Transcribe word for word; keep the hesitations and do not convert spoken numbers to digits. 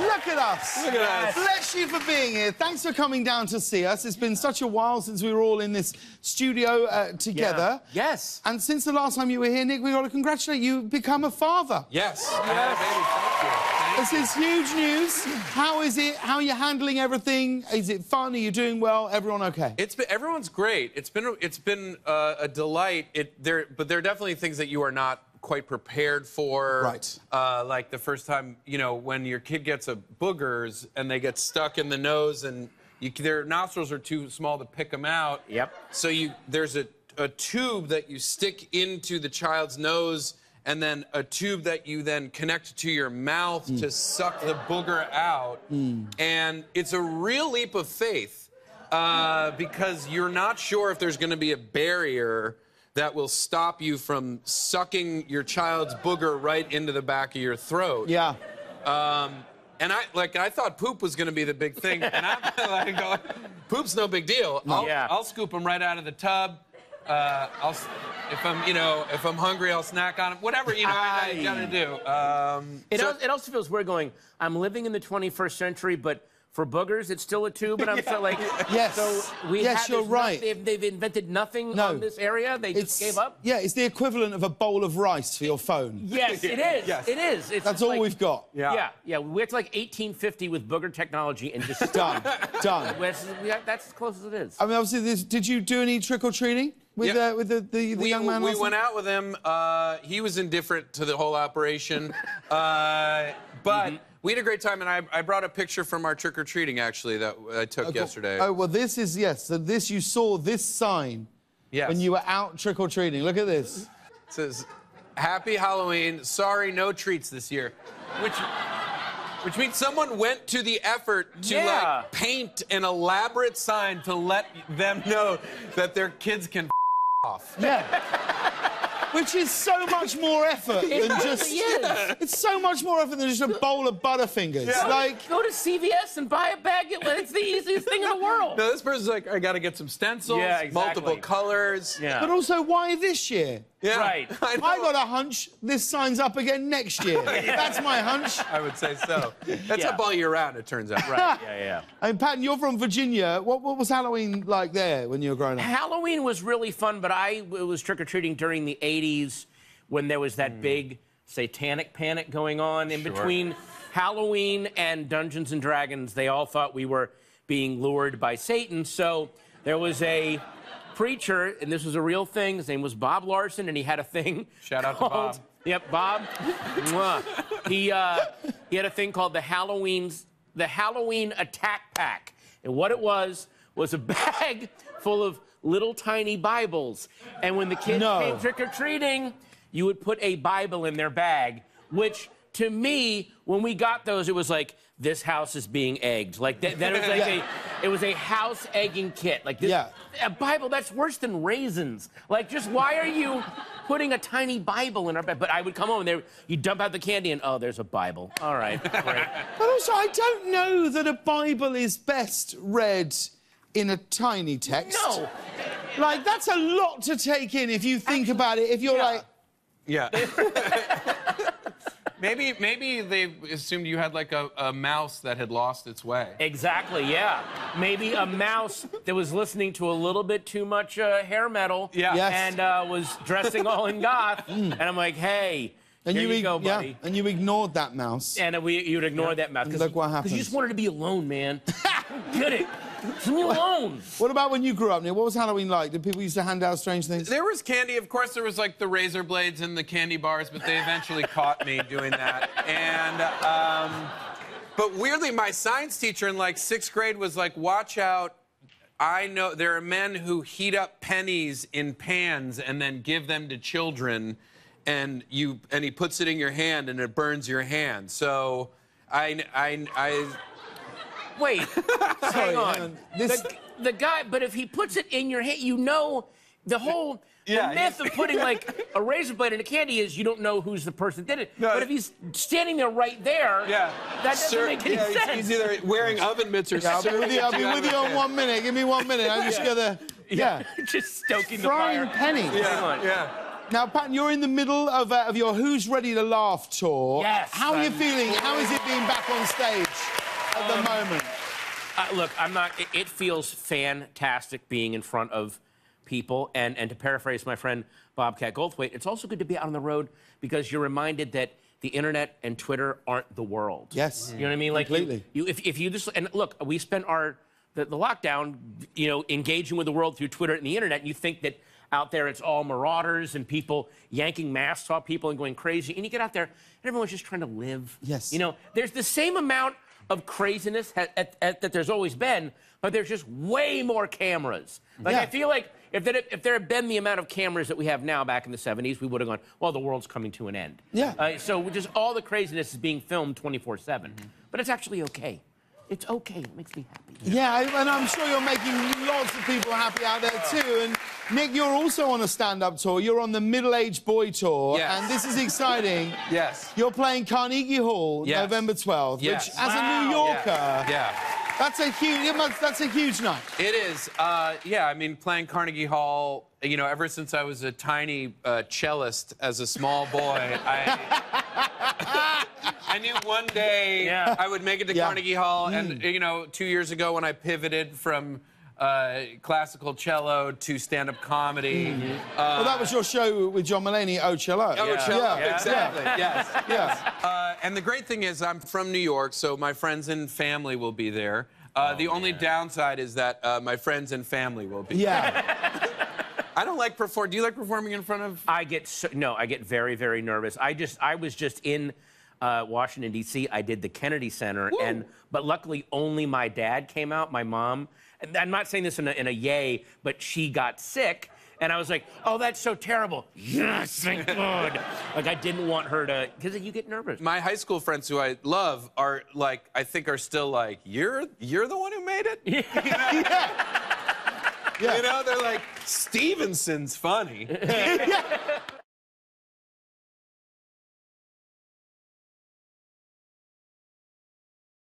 Look at us. Look at us. Bless you for being here. Thanks for coming down to see us. It's been such a while since we were all in this studio uh, together. Yeah. Yes. And since the last time you were here, Nick, we got to congratulate you. You've become a father. Yes. Yes. Yes. Thank you. This is huge news. How is it? How are you handling everything? Is it fun? Are you doing well? Everyone okay? It's been, everyone's great. It's been it's been uh, a delight. It there, but there are definitely things that you are not quite prepared for, right? Uh, like the first time, you know, when your kid gets a boogers and they get stuck in the nose and you, their nostrils are too small to pick them out. Yep. So you, there's a a tube that you stick into the child's nose and then a tube that you then connect to your mouth mm. to suck the booger out. Mm. And it's a real leap of faith uh, because you're not sure if there's going to be a barrier that will stop you from sucking your child's booger right into the back of your throat. Yeah. Um, and I like I thought poop was gonna be the big thing, and I'm like, going, poop's no big deal. I'll, yeah. I'll scoop them right out of the tub. Uh, I'll if I'm you know if I'm hungry, I'll snack on them. Whatever you know I, I gotta do. Um, it, so, al it also feels weird going. I'm living in the twenty-first century, but for boogers, it's still a tube, but I'm yeah. still like... Yes, so we yes, have, you're right. No, they've, they've invented nothing no. on this area? They it's, just gave up? Yeah, it's the equivalent of a bowl of rice for your phone. Yes, it is. Yes. It is. It's That's all like, we've got. Yeah. yeah, yeah. We went to, like, eighteen fifty with booger technology and just... Done. Done. That's as close as it is. I mean, obviously, this, did you do any trick-or-treating with, yep. uh, with the, the, the we, young man? We went out with him. Uh, he was indifferent to the whole operation. uh, but... Mm-hmm. We had a great time, and I, I brought a picture from our trick-or-treating, actually, that I took okay. yesterday. Oh, well, this is, yes, so this, you saw this sign yes. when you were out trick-or-treating. Look at this. It says, Happy Halloween, sorry, no treats this year. Which, which means someone went to the effort to, yeah. like, paint an elaborate sign to let them know that their kids can f*** off. Yeah. Which is so much more effort than just... Yes. It's so much more effort than just a bowl of Butterfingers. Yeah. Like... Go to C V S and buy a bag. It's the easiest thing in the world. No, this person's like, I got to get some stencils, yeah, exactly. multiple colors. Yeah. But also, why this year? Yeah. Right. I, I got a hunch this sign's up again next year. yeah. That's my hunch. I would say so. That's yeah. up all year round, it turns out. Right, yeah, yeah. I mean, Patton, you're from Virginia. What, what was Halloween like there when you were growing up? Halloween was really fun, but I was trick-or-treating during the eighties when there was that mm. big satanic panic going on. In sure. between Halloween and Dungeons and Dragons, they all thought we were being lured by Satan, so there was a... preacher, and this was a real thing. His name was Bob Larson, and he had a thing. Shout out called, to Bob. Yep, Bob. he uh, he had a thing called the Halloween's the Halloween Attack Pack, and what it was was a bag full of little tiny Bibles. And when the kids no. came trick or treating, you would put a Bible in their bag, which. To me, when we got those, it was like, this house is being egged. Like, that, that was like yeah. a, it was a house egging kit. Like, this, yeah. a Bible, that's worse than raisins. Like, just why are you putting a tiny Bible in our bed? But I would come home and they, you dump out the candy and, oh, there's a Bible. All right, great. But also, I don't know that a Bible is best read in a tiny text. No. Like, that's a lot to take in if you think Actually, about it. If you're yeah. like... Yeah. Maybe, maybe they assumed you had, like, a, a mouse that had lost its way. Exactly, yeah. Maybe a mouse that was listening to a little bit too much uh, hair metal yeah. yes. and uh, was dressing all in goth. Mm. And I'm like, hey, and here you, you go, buddy. Yeah, and you ignored that mouse. And we, you'd ignore yeah. that mouse. And look what happened. Because you just wanted to be alone, man. Get it. Leave me alone. What about when you grew up, Nick? What was Halloween like? Did people used to hand out strange things? There was candy. Of course, there was, like, the razor blades and the candy bars, but they eventually caught me doing that. And, um... But weirdly, my science teacher in, like, sixth grade was like, watch out. I know there are men who heat up pennies in pans and then give them to children, and you... And he puts it in your hand, and it burns your hand. So, I... I... I Wait, hang on. This... The, the guy, but if he puts it in your hand, you know the whole yeah, the myth yeah. of putting, like, a razor blade in a candy is you don't know who's the person that did it. No, but if he's standing there right there, yeah. that doesn't Sir, make any yeah, sense. He's either wearing oven mitts or yeah, I'll be with you, I'll be with you on one minute. Give me one minute. I'm just yeah. gonna... Yeah. yeah. Just stoking the fire. Frying pennies. Yeah, yeah. Now, Patton, you're in the middle of, uh, of your Who's Ready to Laugh tour. Yes. How are you feeling? Cool. How is it being back on stage at um, the moment? Uh, look, I'm not... It, it feels fantastic being in front of people. And, and to paraphrase my friend Bobcat Goldthwait, it's also good to be out on the road because you're reminded that the internet and Twitter aren't the world. Yes. You know what I mean? Like, completely. You, you, if, if you just... And look, we spent our... The, the lockdown, you know, engaging with the world through Twitter and the internet, and you think that out there it's all marauders and people yanking masks off people and going crazy, and you get out there and everyone's just trying to live. Yes. You know, there's the same amount of craziness at, at, at, that there's always been, but there's just way more cameras. Like, yeah. I feel like if there, if there had been the amount of cameras that we have now back in the seventies, we would have gone, well, the world's coming to an end. Yeah. Uh, so just all the craziness is being filmed twenty-four seven. Mm-hmm. But it's actually okay. It's okay. It makes me happy. Yeah, yeah, and I'm sure you're making lots of people happy out there, too. And, Nick, you're also on a stand-up tour. You're on the Middle Aged Boy tour. Yes. And this is exciting. Yes. You're playing Carnegie Hall, yes. November twelfth, yes. which, wow. as a New Yorker... Yeah. yeah. That's a huge... That's a huge night. It is. Uh, yeah, I mean, playing Carnegie Hall, you know, ever since I was a tiny uh, cellist as a small boy, I... I knew one day yeah. I would make it to yeah. Carnegie Hall, mm. and, you know, two years ago when I pivoted from uh, classical cello to stand-up comedy... Mm-hmm. uh, well, that was your show with John Mulaney, Oh Cello. Oh yeah. Cello, yeah. Yeah. exactly, yeah. yes, yes. Yeah. Uh, and the great thing is I'm from New York, so my friends and family will be there. Uh, oh, the only man. downside is that uh, my friends and family will be yeah. there. I don't like perform. Do you like performing in front of... I get... So no, I get very, very nervous. I just... I was just in... Uh, Washington, D C, I did the Kennedy Center, Woo. and but luckily only my dad came out, my mom. And I'm not saying this in a, in a yay, but she got sick, and I was like, oh, that's so terrible. Yes, thank God. Like, I didn't want her to, because you get nervous. My high school friends who I love are, like, I think are still like, you're, you're the one who made it? Yeah. yeah. yeah. You know, they're like, Stevenson's funny. yeah.